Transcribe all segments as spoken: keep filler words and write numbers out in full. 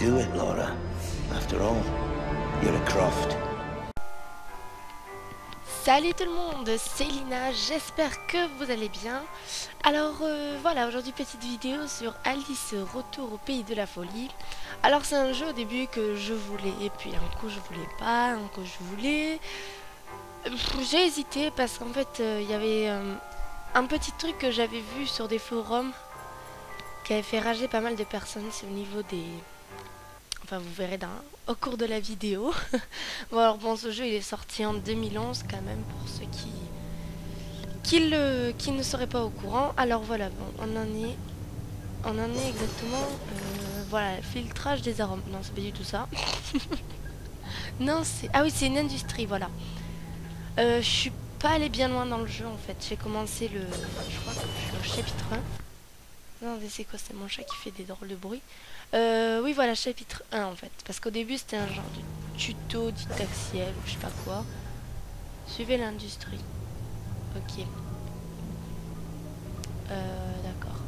do it, Laura. After all, you're a croft. Salut tout le monde, c'est Lina, j'espère que vous allez bien. Alors euh, voilà, aujourd'hui petite vidéo sur Alice Retour au Pays de la Folie. Alors c'est un jeu au début que je voulais, et puis un coup je voulais pas, un coup je voulais. J'ai hésité parce qu'en fait il euh, y avait euh, un petit truc que j'avais vu sur des forums qui avait fait rager pas mal de personnes, c'est au niveau des... Enfin, vous verrez dans, au cours de la vidéo. Bon, alors bon, ce jeu il est sorti en deux mille onze quand même pour ceux qui qui, le, qui ne seraient pas au courant. Alors voilà, bon, on en est on en est exactement euh, voilà, filtrage des arômes. Non, c'est pas du tout ça. Non, c'est ah oui, c'est une industrie, voilà. Euh, je suis pas allée bien loin dans le jeu en fait. J'ai commencé le je crois que je suis au chapitre un. Non, mais c'est quoi? C'est mon chat qui fait des drôles de bruit. Euh, oui, voilà, chapitre un, en fait. Parce qu'au début, c'était un genre de tuto didactiel, ou je sais pas quoi. Suivez l'industrie. Ok. Euh, d'accord.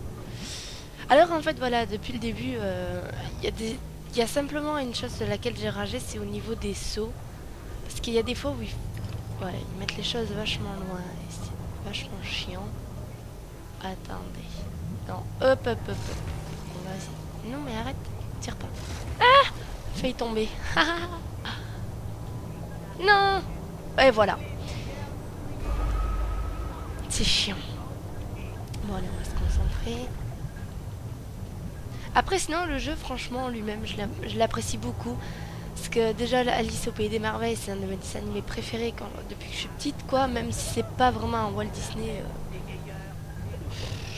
Alors, en fait, voilà, depuis le début, il euh, y, des... y a simplement une chose de laquelle j'ai ragé, c'est au niveau des sauts. Parce qu'il y a des fois où ils... Ouais, ils mettent les choses vachement loin, et c'est vachement chiant. Attendez... Non, hop, hop, hop, hop. Vas-y. Non, mais arrête. Tire pas. Ah! Failli tomber. Non! Et voilà. C'est chiant. Bon, allez, on va se concentrer. Après, sinon, le jeu, franchement, lui-même, je l'apprécie beaucoup. Parce que déjà, Alice au Pays des Merveilles, c'est un de mes dessins animés préférés quand, depuis que je suis petite, quoi. Même si c'est pas vraiment un Walt Disney... Euh...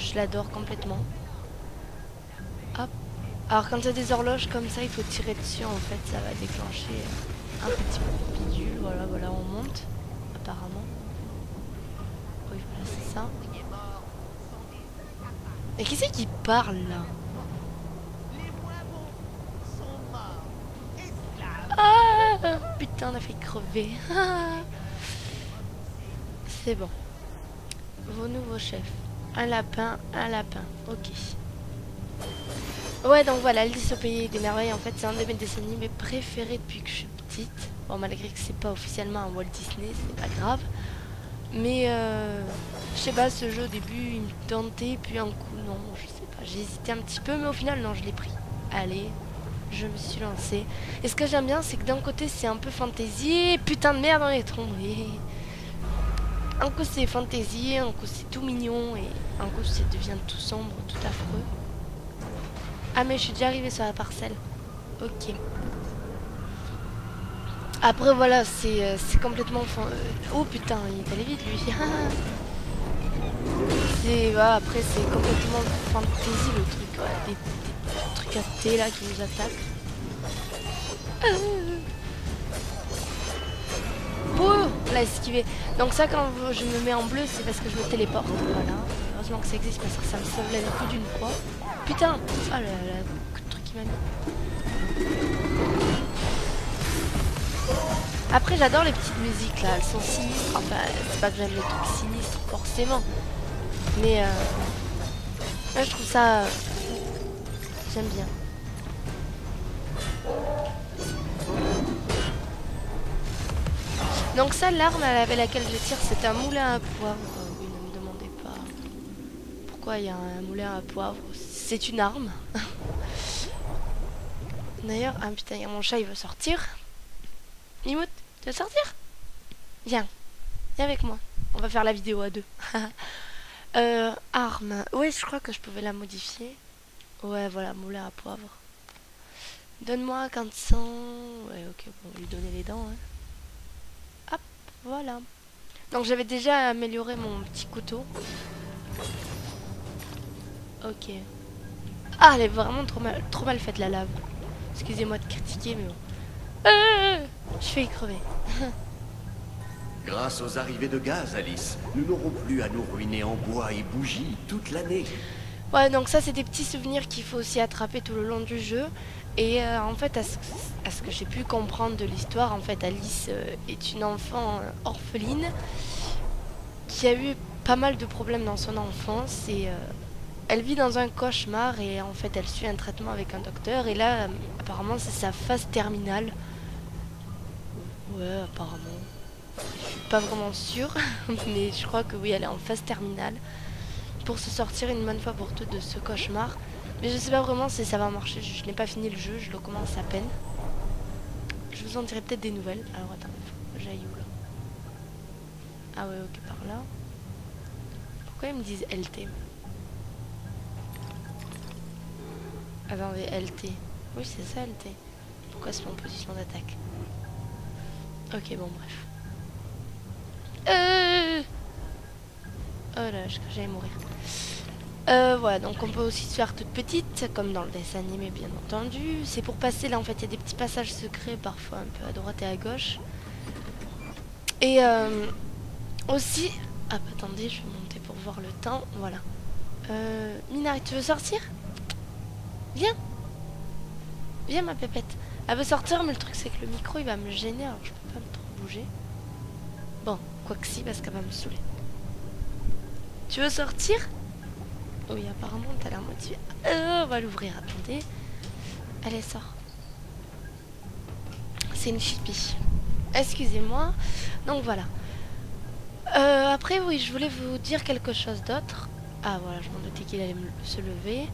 Je l'adore complètement. Hop. Alors quand il y a des horloges comme ça, il faut tirer dessus en fait, ça va déclencher un petit peu de bidule. Voilà, voilà, on monte, apparemment. Oui, voilà, c'est ça. Et qui c'est qui parle là? Ah, putain, on a fait crever. C'est bon. Vos nouveaux chefs. Un lapin, un lapin, ok. Ouais, donc voilà, Alice au Pays des Merveilles, en fait, c'est un de mes dessins animés préférés depuis que je suis petite. Bon, malgré que c'est pas officiellement un Walt Disney, c'est pas grave. Mais, euh, je sais pas, ce jeu au début, il me tentait, puis un coup, non, je sais pas, j'ai hésité un petit peu, mais au final, non, je l'ai pris. Allez, je me suis lancée. Et ce que j'aime bien, c'est que d'un côté, c'est un peu fantasy, putain de merde, on est tombé. Un coup c'est fantaisie, un coup c'est tout mignon et un coup ça devient tout sombre, tout affreux. Ah mais je suis déjà arrivée sur la parcelle. Ok. Après voilà, c'est c'est complètement... Oh putain, il est allé vite lui. C'est voilà, après c'est complètement fantaisie le truc. Ouais. Des, des, des trucs à thé là qui nous attaquent. Oh, là esquivé. Donc ça quand je me mets en bleu c'est parce que je me téléporte. Voilà. Heureusement que ça existe parce que ça me sauve la vie plus d'une fois. Putain. Oh là là, le truc qui m'a mis. Après j'adore les petites musiques là, elles sont sinistres. Enfin c'est pas que j'aime les trucs sinistres forcément. Mais euh, là je trouve ça... J'aime bien. Donc ça, l'arme avec laquelle je tire, c'est un moulin à poivre. Euh, oui, ne me demandez pas pourquoi il y a un moulin à poivre. C'est une arme. D'ailleurs, ah putain, il y a mon chat, il veut sortir. Mimout, tu veux sortir? Viens, viens avec moi. On va faire la vidéo à deux. euh, arme. Ouais, je crois que je pouvais la modifier. Ouais, voilà, moulin à poivre. Donne-moi cinq cents... Ouais, ok, bon, on lui donner les dents, hein. Voilà. Donc j'avais déjà amélioré mon petit couteau. Ok. Ah, elle est vraiment trop mal, trop mal faite la lave. Excusez-moi de critiquer, mais bon. Ah, je fais y crever. Grâce aux arrivées de gaz, Alice, nous n'aurons plus à nous ruiner en bois et bougies toute l'année. Ouais, donc ça, c'est des petits souvenirs qu'il faut aussi attraper tout le long du jeu. Et euh, en fait, à ce, à ce que j'ai pu comprendre de l'histoire, en fait, Alice euh, est une enfant euh, orpheline qui a eu pas mal de problèmes dans son enfance et euh, elle vit dans un cauchemar et en fait elle suit un traitement avec un docteur et là apparemment c'est sa phase terminale. Ouais, apparemment. Je suis pas vraiment sûre, mais je crois que oui, elle est en phase terminale pour se sortir une bonne fois pour toutes de ce cauchemar. Mais je sais pas vraiment si ça va marcher, je, je n'ai pas fini le jeu, je le commence à peine. Je vous en dirai peut-être des nouvelles. Alors attends, j'aille où là? Ah ouais, ok, par là. Pourquoi ils me disent L T? Attendez, L T. Oui, c'est ça, L T. Pourquoi c'est mon position d'attaque? Ok, bon, bref. Euh... Oh là, je crois que j'allais mourir. Euh, voilà, donc on peut aussi se faire toute petite, comme dans le dessin animé, bien entendu. C'est pour passer, là, en fait, il y a des petits passages secrets, parfois un peu à droite et à gauche. Et euh, aussi... Ah, bah, attendez, je vais monter pour voir le temps, voilà. Euh, Minari, tu veux sortir? Viens. Viens, ma pépette. Elle veut sortir, mais le truc, c'est que le micro, il va me gêner, alors je peux pas me trop bouger. Bon, quoi que si, parce qu'elle va me saouler. Tu veux sortir? Oui, apparemment, t'as l'air motivée. Euh, on va l'ouvrir, attendez. Allez, sort. C'est une chipie. Excusez-moi. Donc, voilà. Euh, après, oui, je voulais vous dire quelque chose d'autre. Ah, voilà, je m'en doutais qu'il allait se lever.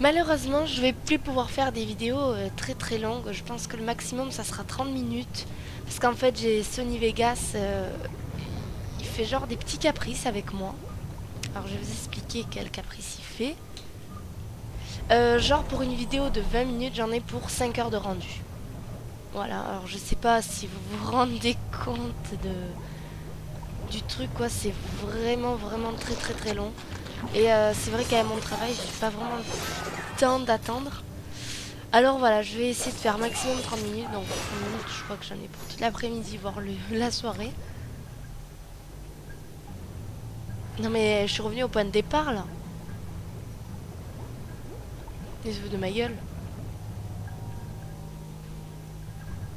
Malheureusement, je vais plus pouvoir faire des vidéos euh, très très longues. Je pense que le maximum, ça sera trente minutes. Parce qu'en fait, j'ai Sony Vegas. Euh, il fait genre des petits caprices avec moi. Alors, je vais vous expliquer quel caprice il fait. Euh, genre, pour une vidéo de vingt minutes, j'en ai pour cinq heures de rendu. Voilà, alors je sais pas si vous vous rendez compte de du truc, quoi. C'est vraiment, vraiment très très très long. Et euh, c'est vrai qu'à mon travail, j'ai pas vraiment le temps d'attendre. Alors voilà, je vais essayer de faire maximum trente minutes. Donc trente minutes, je crois que j'en ai pour toute l'après-midi, voire le, la soirée. Non mais je suis revenue au point de départ là. Laissez-vous de ma gueule.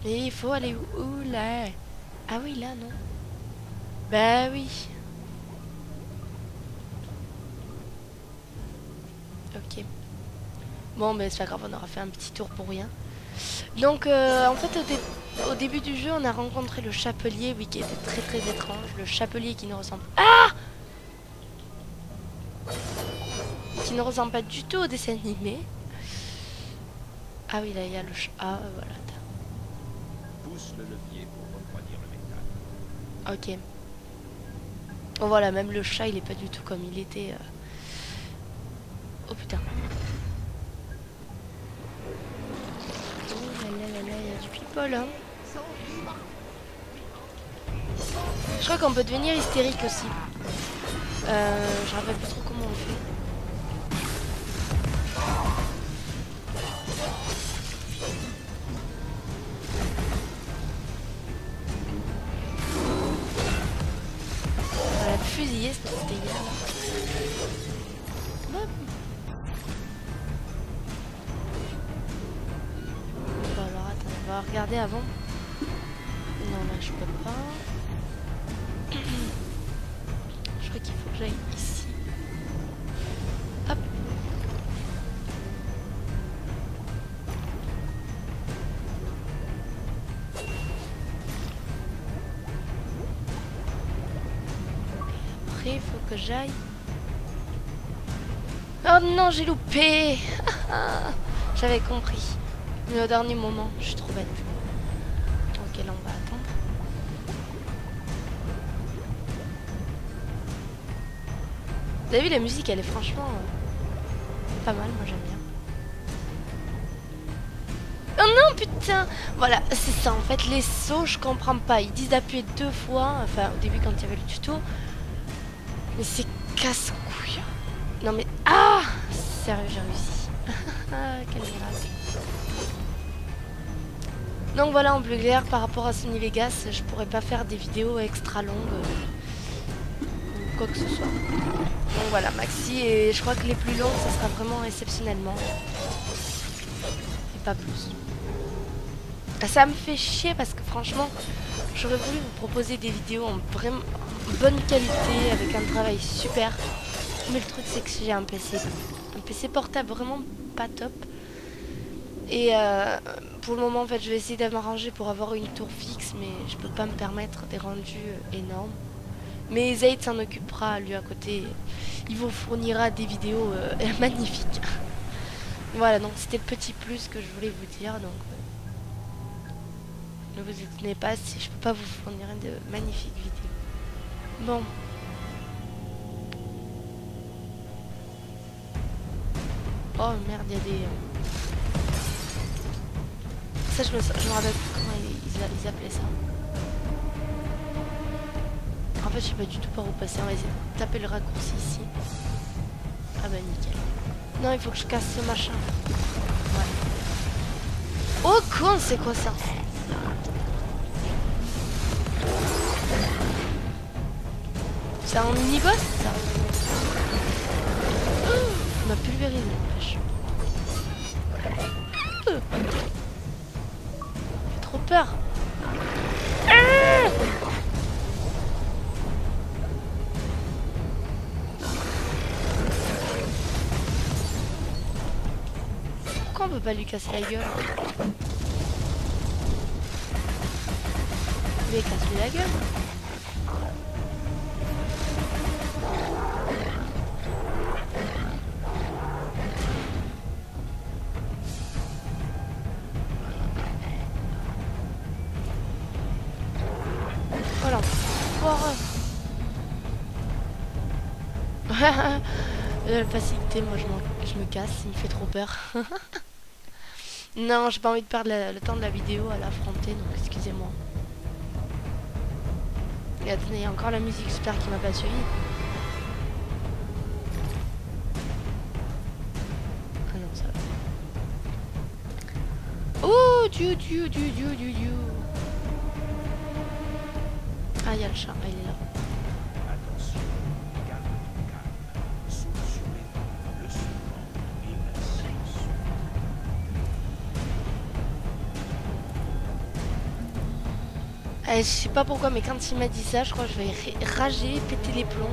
Mais il faut aller où, où là? Ah oui, là, non? Bah oui. Ok. Bon, mais c'est pas grave, on aura fait un petit tour pour rien. Donc, euh, en fait, au, dé au début du jeu, on a rencontré le chapelier, oui, qui était très très étrange. Le chapelier qui nous ressemble... Ah! Qui ne ressemble pas du tout au dessin animé. Ah oui, là, il y a le chat. Ah, voilà. Pousse le levier pour refroidir le métal. Ok. Oh, voilà, même le chat, il est pas du tout comme il était... Euh... Oh putain. Oh là là là là, il y a du people, hein. Je crois qu'on peut devenir hystérique aussi. Euh, je rappelle plus trop comment on fait. On va la fusiller, c'est tout dégâts là. Hop. Bon alors attends, on va regarder avant. Non là je peux pas. Qu'il faut que j'aille ici. Hop. Et après, il faut que j'aille. Oh non, j'ai loupé. J'avais compris. Mais au dernier moment, je suis trop bête. Ok, là on va attendre. Vous avez vu la musique, elle est franchement euh, pas mal, moi j'aime bien. Oh non putain. Voilà, c'est ça en fait, les sauts je comprends pas. Ils disent d'appuyer deux fois, enfin au début quand il y avait le tuto. Mais c'est casse en couille. Non mais... Ah sérieux, j'ai réussi. Quel miracle. Donc voilà, en plus clair, par rapport à Sony Vegas, je pourrais pas faire des vidéos extra longues. Euh, ou quoi que ce soit. Donc voilà, Maxi, et je crois que les plus longs, ça sera vraiment exceptionnellement. Et pas plus. Ça me fait chier parce que franchement, j'aurais voulu vous proposer des vidéos en vraiment bonne qualité, avec un travail super. Mais le truc c'est que j'ai un P C, un P C portable vraiment pas top. Et euh, pour le moment en fait je vais essayer de m'arranger pour avoir une tour fixe, mais je peux pas me permettre des rendus énormes. Mais Zaid s'en occupera lui à côté, il vous fournira des vidéos euh, magnifiques. Voilà, donc c'était le petit plus que je voulais vous dire, donc euh, ne vous étonnez pas si je peux pas vous fournir de magnifiques vidéos. Bon. Oh merde, il y a des... Ça je me, je me rappelle plus comment ils, ils, ils appelaient ça. En fait je sais pas du tout par où passer, on va essayer de taper le raccourci ici. Ah bah nickel. Non, il faut que je casse ce machin. Ouais. Oh con, c'est quoi ça? C'est un mini-boss ça? On m'a pulvérisé l'empêche. J'ai trop peur. Pourquoi on peut pas lui casser la gueule? Mais casse-lui la gueule. La facilité, moi je, je me casse, il me fait trop peur. Non, j'ai pas envie de perdre la, le temps de la vidéo à l'affronter, donc excusez-moi. Et attendez, il y a encore la musique, j'espère qu'il m'a pas suivi. Ah non, ça va. Oh, dieu, dieu, dieu, dieu, dieu, dieu. Ah, il y a le chat, ah, il est là. Je sais pas pourquoi, mais quand il m'a dit ça, je crois que je vais rager, péter les plombs,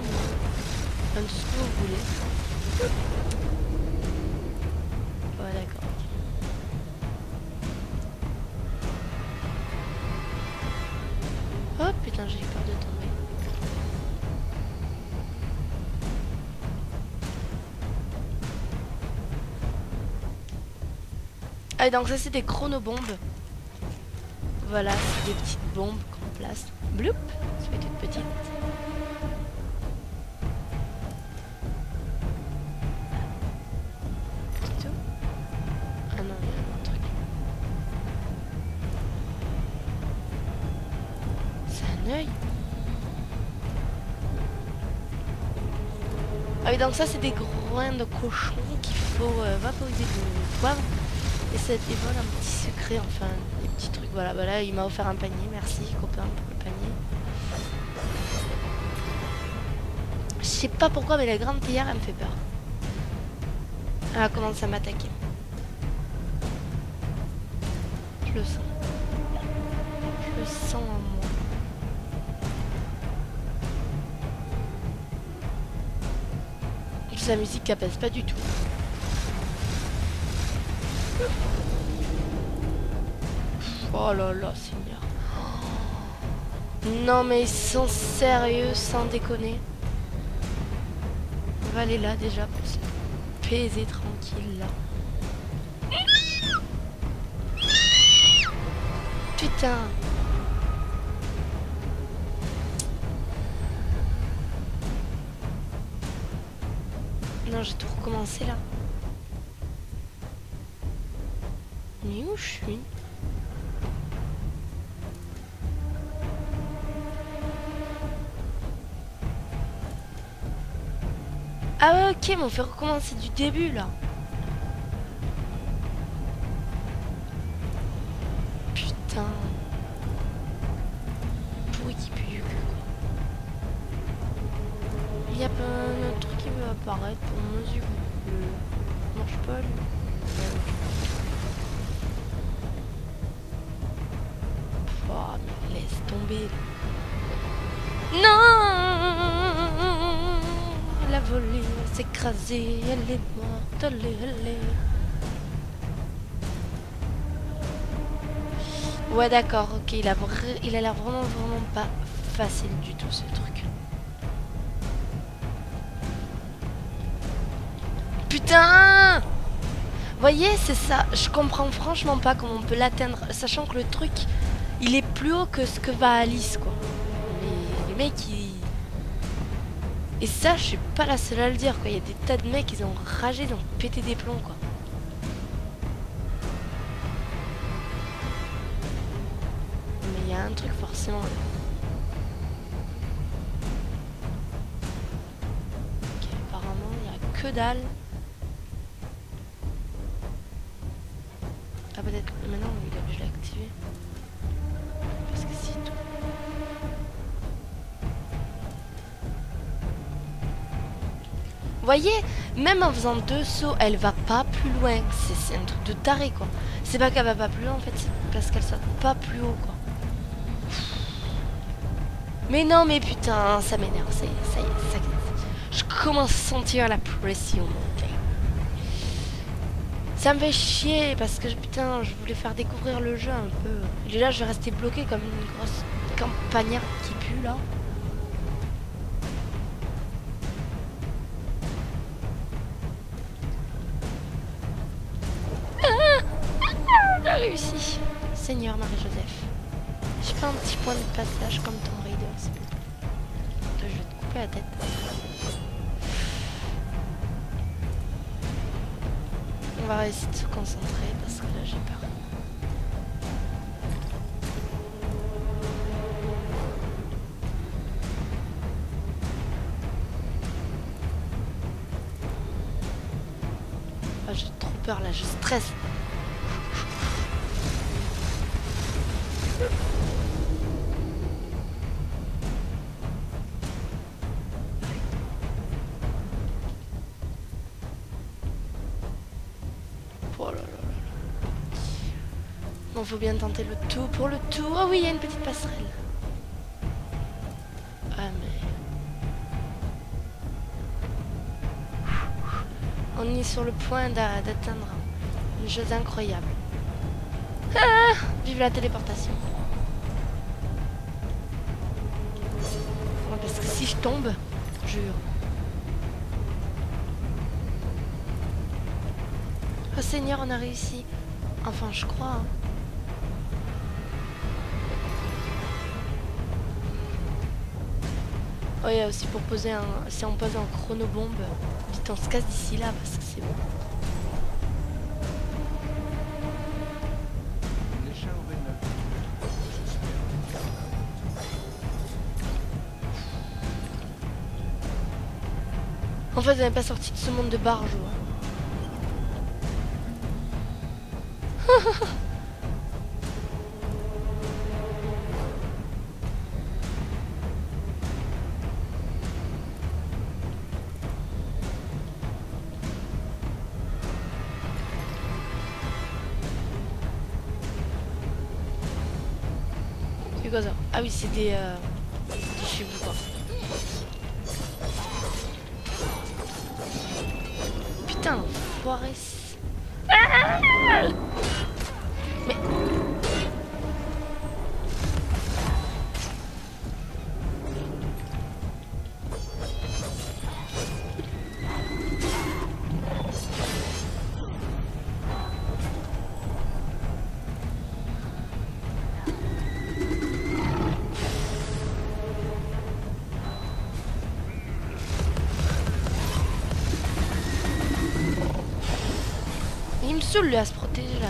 même tout ce que vous voulez. Ouais, d'accord. Oh putain, j'ai peur de tomber. Ah, donc ça, c'est des chronobombes. Voilà, c'est des petites bombes qu'on place. Bloup, c'est une toute petite. C'est tout ? Ah non, il y a un autre truc. C'est un œil. Ah oui, donc ça, c'est des groins de cochon qu'il faut euh, vaporiser de poivre. Et ça dévoile un petit secret, enfin, des petits trucs. Voilà, bah là, il m'a offert un panier. Merci, copain, pour le panier. Je sais pas pourquoi, mais la grande théière, elle me fait peur. Elle commence à m'attaquer. Je le sens. Je le sens en moi. Juste la musique qui apaise pas du tout. Oh là là, Seigneur. Non mais ils sont sérieux, sans déconner. On va aller là déjà pour se baiser tranquille là. Putain. Non, j'ai tout recommencé là. Mais où je suis? Ah ouais, ok, mais on fait recommencer du début là. Putain. Pourri qui pue du cul quoi. Il y a pas un autre truc qui veut apparaître pour nos yeux. Il marche pas lui. Oh, mais laisse tomber. Non. La a volé, elle s'est écrasée, elle est morte, elle est, elle est. Ouais d'accord, ok, il a, il a l'air vraiment vraiment pas facile du tout ce truc. Putain! Voyez, c'est ça, je comprends franchement pas comment on peut l'atteindre, sachant que le truc, il est plus haut que ce que va Alice, quoi. Mais les mecs, ils... Et ça, je suis pas la seule à le dire, quoi. Il y a des tas de mecs, ils ont ragé, ils ont pété des plombs, quoi. Mais il y a un truc, forcément... Ok, apparemment, il n'y a que dalle. Ah, peut-être... Maintenant, je l'ai activé. Parce que si tout... Voyez, même en faisant deux sauts, elle va pas plus loin. C'est un truc de taré, quoi. C'est pas qu'elle va pas plus loin, en fait, c'est parce qu'elle saute pas plus haut, quoi. Mais non, mais putain, ça m'énerve, ça y est, ça y est, ça y est. Je commence à sentir la pression. Ça me fait chier parce que putain, je voulais faire découvrir le jeu un peu. Et là, je vais rester bloqué comme une grosse campagnarde qui pue là. On a réussi. Seigneur Marie-Joseph. J'ai pas un petit point de passage comme ton Raider, c'est bien. Je vais te couper la tête. On va essayer de se concentrer parce que là j'ai peur. Ah, j'ai trop peur là, je stresse. Il faut bien tenter le tout pour le tout. Oh oui, il y a une petite passerelle. Ah mais... On est sur le point d'atteindre une chose incroyable. Ah, vive la téléportation. Ouais, parce que si je tombe, jure. Oh Seigneur, on a réussi. Enfin, je crois. Hein. Oh, il y a aussi pour poser un... Si on pose un chronobombe, vite on se casse d'ici là parce que c'est bon. En fait, on n'est pas sorti de ce monde de barge. Ouais. Ah oui, c'est des... Euh, des chibous, quoi. Putain, foiré. Mais... Lui à se protéger là.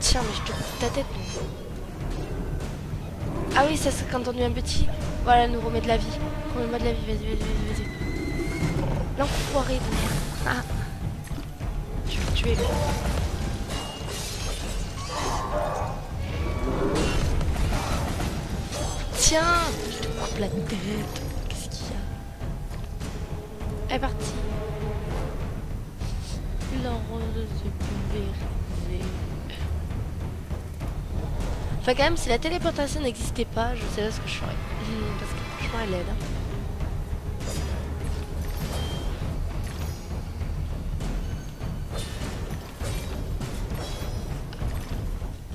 Tiens, mais je te coupe ta tête. Ah oui, ça c'est quand on est un petit. Voilà, nous remet de la vie. Remets-moi de la vie, vas-y, vas-y, vas-y, vas-y. L'enfoiré de merde. Ah. Je vais le tuer. Tiens, je te coupe la tête. Elle est partie. L'enrose se pulvérisait. Enfin quand même, si la téléportation n'existait pas, je sais pas ce que je ferais. Mmh, parce que franchement elle aide. Hein.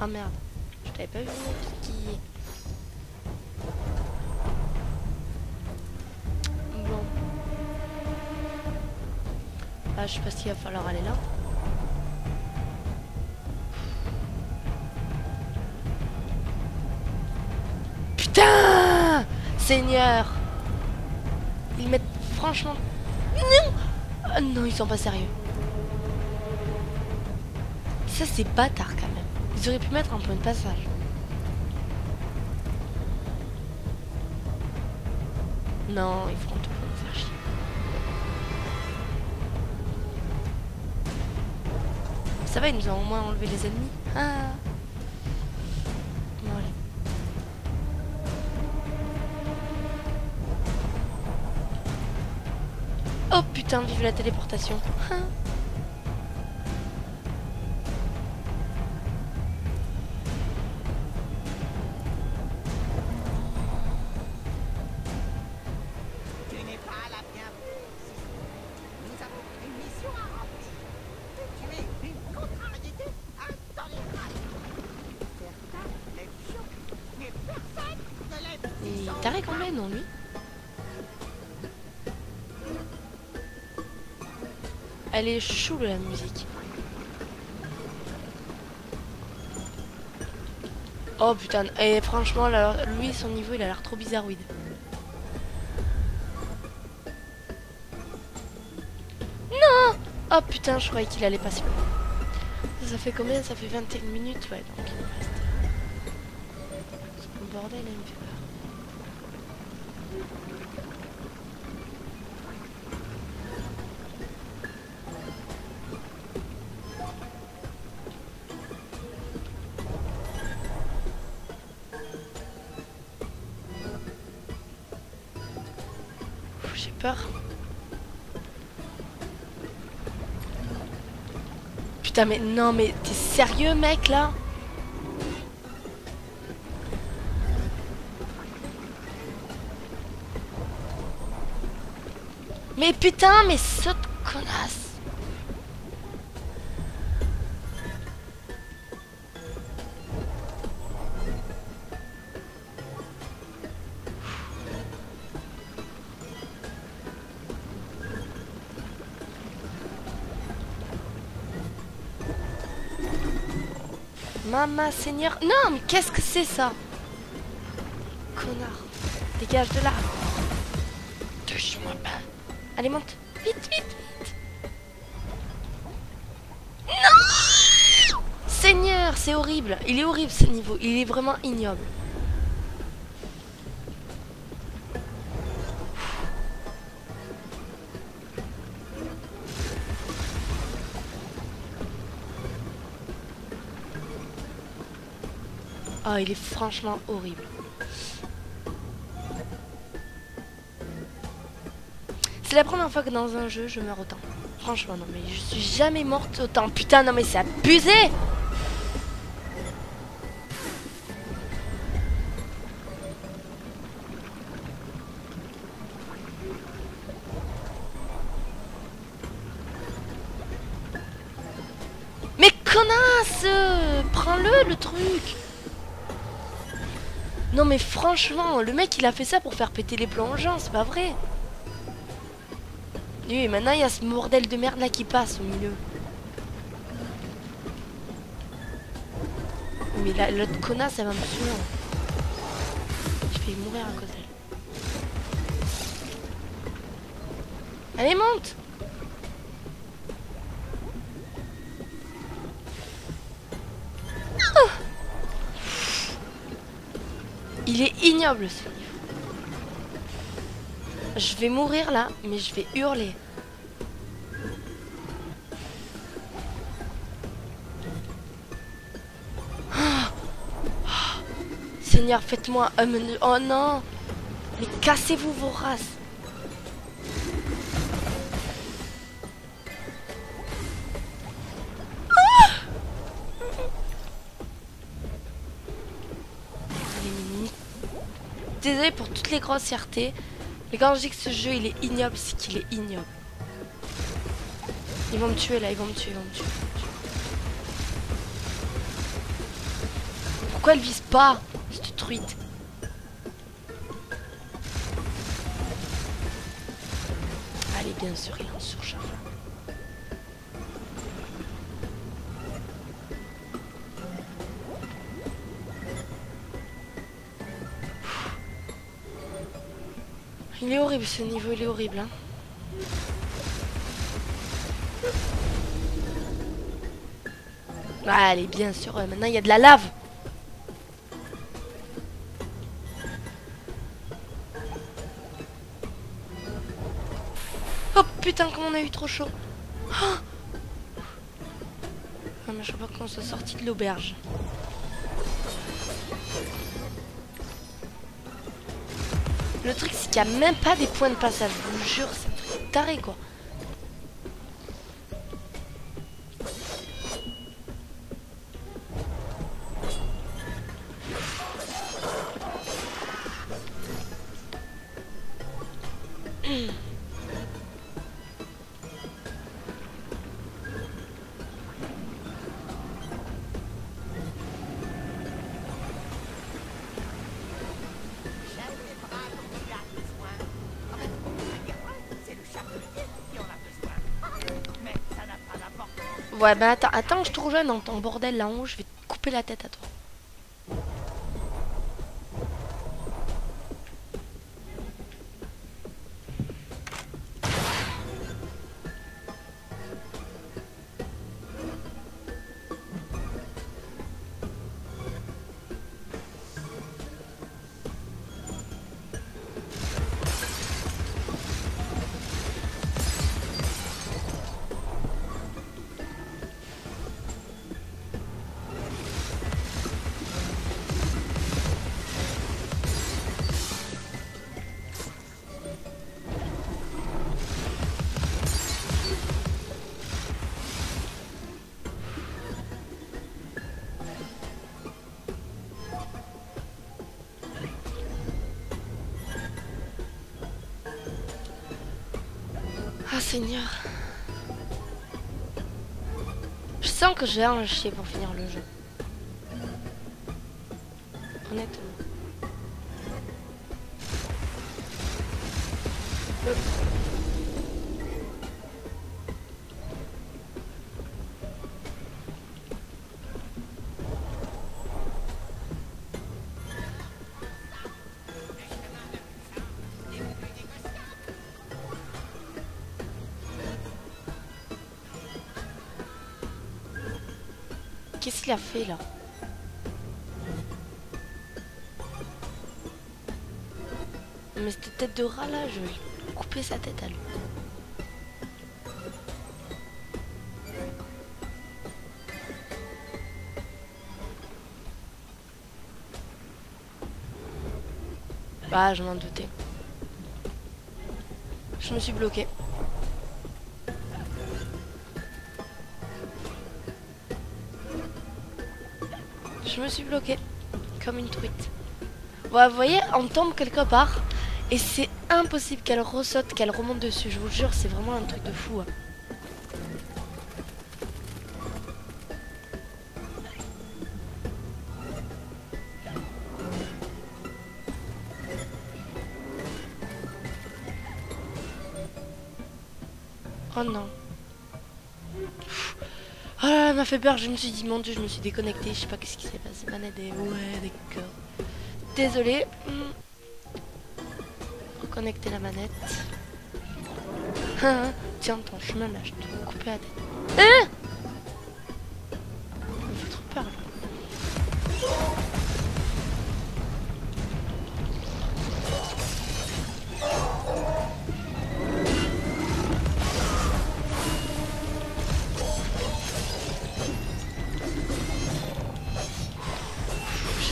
Ah merde, je t'avais pas vu mon petit. Ah, je sais pas s'il va falloir aller là. Putain! Seigneur! Ils mettent franchement... Non! Ah, non, ils sont pas sérieux. Ça, c'est bâtard quand même. Ils auraient pu mettre un point de passage. Non, ils feront tout pour nous faire chier. Ça va, ils nous ont au moins enlevé les ennemis. Ah. Voilà. Oh putain, vive la téléportation. Ah. T'as réclamé, non, lui? Elle est chou la musique. Oh putain, et franchement, là, lui, son niveau, il a l'air trop bizarroïde. Non! Oh putain, je croyais qu'il allait passer. Ça, ça fait combien? Ça fait vingt et une minutes, ouais, donc il me reste. Ce bordel, il me fait peur. J'ai peur. Putain mais non mais t'es sérieux mec là? Mais putain, mais saute, connasse! Maman, Seigneur. Non, mais qu'est-ce que c'est ça? Connard. Dégage de là. Touche-moi pas. Allez, monte. Vite, vite, vite. Non! Seigneur, c'est horrible. Il est horrible ce niveau. Il est vraiment ignoble. Oh, il est franchement horrible. C'est la première fois que dans un jeu je meurs autant. Franchement non mais je suis jamais morte autant. Putain non mais c'est abusé. Mais connasse, prends-le le truc. Non mais franchement, le mec il a fait ça pour faire péter les plombs aux gens, c'est pas vrai. Et maintenant il y a ce bordel de merde là qui passe au milieu. Mais là, l'autre connasse elle va me tuer. Je vais mourir à cause d'elle. Allez monte. Oh il est ignoble ce livre. Je vais mourir là, mais je vais hurler. Oh oh Seigneur, faites-moi un menu. Oh non! Mais cassez-vous vos races! Ah désolée pour toutes les grossièretés. Mais quand je dis que ce jeu il est ignoble, c'est qu'il est ignoble. Ils vont me tuer là, ils vont me tuer, ils vont me tuer. Ils vont me tuer. Pourquoi elle vise pas, cette truite? Allez, bien sûr, il est en surcharge. Il est horrible ce niveau, il est horrible hein. Ah, allez bien sûr, ouais, maintenant il y a de la lave. Oh putain comme on a eu trop chaud. Oh non, mais je sais pas qu'on soit sorti de l'auberge. Le truc c'est qu'il n'y a même pas des points de passage, je vous jure, c'est un truc taré quoi. Ouais bah attends, attends, je suis trop jeune dans ton bordel là en haut, je vais te couper la tête à toi. Seigneur. Je sens que j'ai un chier pour finir le jeu. Honnêtement. Qu'est-ce qu'il a fait là? Mais cette tête de rat là, je vais lui couper sa tête à lui. Bah, je m'en doutais. Je me suis bloquée. Je me suis bloquée, comme une truite. Ouais, vous voyez, on tombe quelque part, et c'est impossible qu'elle ressaute, qu'elle remonte dessus, je vous jure, c'est vraiment un truc de fou. Hein. Oh non. Oh là là, elle m'a fait peur, je me suis dit, mon dieu, je me suis déconnectée, je sais pas qu'est-ce qui s'est passé, manette et... Ouais, d'accord. Désolée. Reconnecter la manette. Tiens, ton chemin là, je te vais couper la tête. Hein? Ça me fait trop peur là.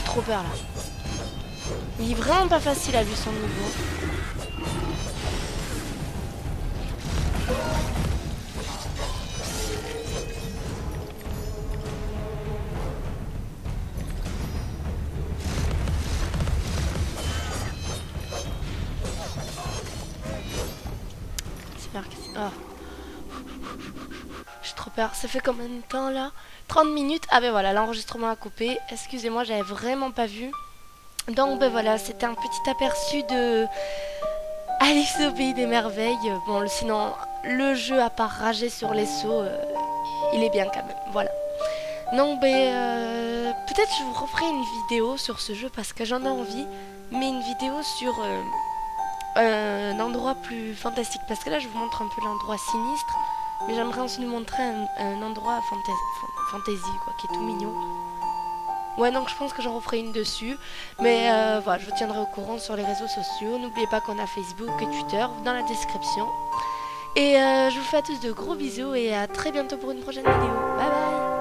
Trop peur là. Il est vraiment pas facile à lui son niveau. J'ai trop peur. Ça fait combien de temps là? Trente minutes. Ah ben voilà, l'enregistrement a coupé. Excusez-moi, j'avais vraiment pas vu. Donc ben voilà, c'était un petit aperçu de Alice au Pays des Merveilles. Bon, sinon le jeu à part rager sur les sauts, euh, il est bien quand même. Voilà. Donc ben euh, peut-être je vous referai une vidéo sur ce jeu parce que j'en ai envie, mais une vidéo sur euh, euh, un endroit plus fantastique, parce que là je vous montre un peu l'endroit sinistre, mais j'aimerais ensuite vous montrer un, un endroit fanta fantaisie quoi, qui est tout mignon. Ouais, donc je pense que j'en referai une dessus, mais euh, voilà, je vous tiendrai au courant sur les réseaux sociaux. N'oubliez pas qu'on a Facebook et Twitter dans la description. Et euh, je vous fais à tous de gros bisous et à très bientôt pour une prochaine vidéo. Bye bye.